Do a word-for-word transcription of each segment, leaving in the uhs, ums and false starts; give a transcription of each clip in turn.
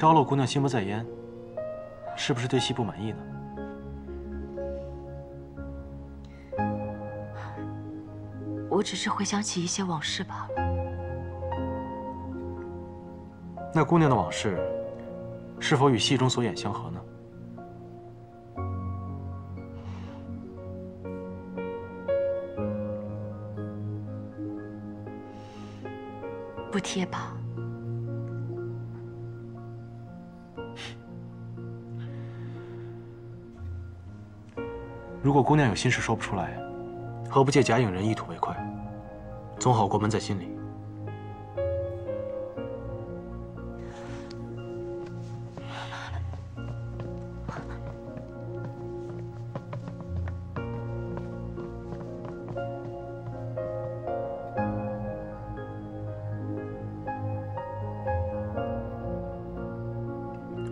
招漏姑娘心不在焉，是不是对戏不满意呢？我只是回想起一些往事罢了。那姑娘的往事，是否与戏中所演相合呢？不贴吧。 如果姑娘有心事说不出来，何不借假影人意图为快，总好过闷在心里。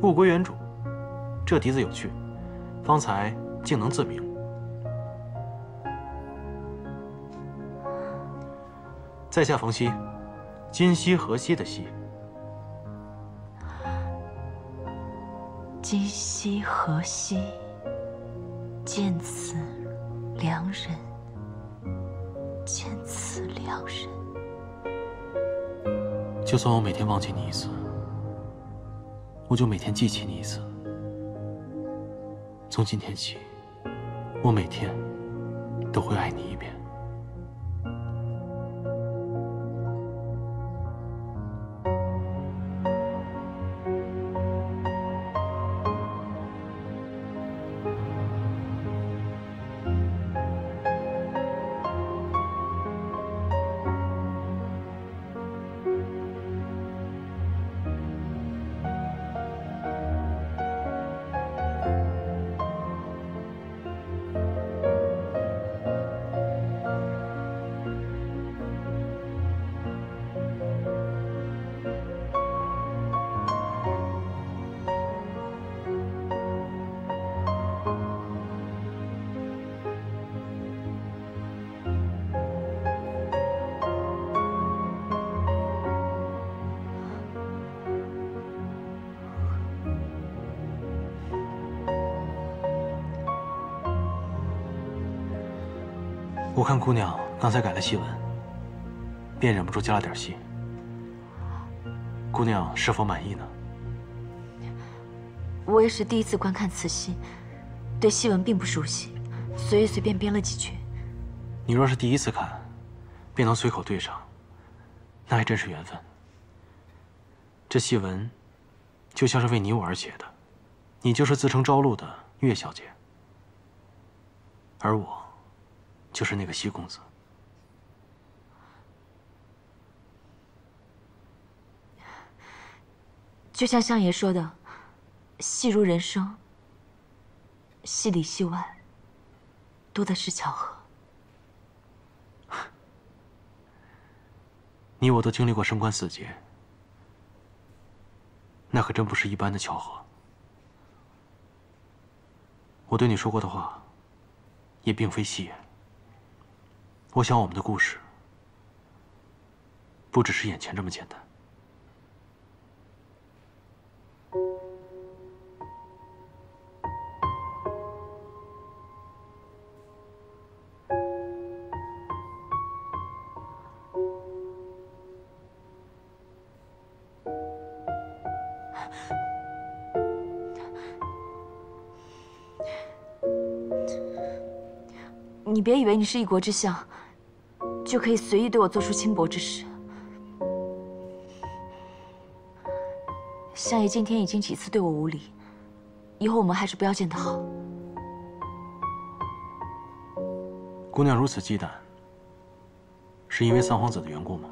物归原主，这笛子有趣，方才竟能自明。 在下冯熙，今夕何夕的夕。今夕何夕，见此良人，见此良人。就算我每天忘记你一次，我就每天记起你一次。从今天起，我每天都会爱你一遍。 我看姑娘刚才改了戏文，便忍不住加了点戏。姑娘是否满意呢？我也是第一次观看此戏，对戏文并不熟悉，所以随便编了几句。你若是第一次看，便能随口对上，那还真是缘分。这戏文，就像是为你我而写的，你就是自称招露的岳小姐，而我。 就是那个西公子。就像相爷说的，戏如人生，戏里戏外，多的是巧合。你我都经历过升官四阶，那可真不是一般的巧合。我对你说过的话，也并非戏言。 我想，我们的故事不只是眼前这么简单。你别以为你是一国之相。 就可以随意对我做出轻薄之事。相爷今天已经几次对我无礼，以后我们还是不要见的好。姑娘如此忌惮，是因为三皇子的缘故吗？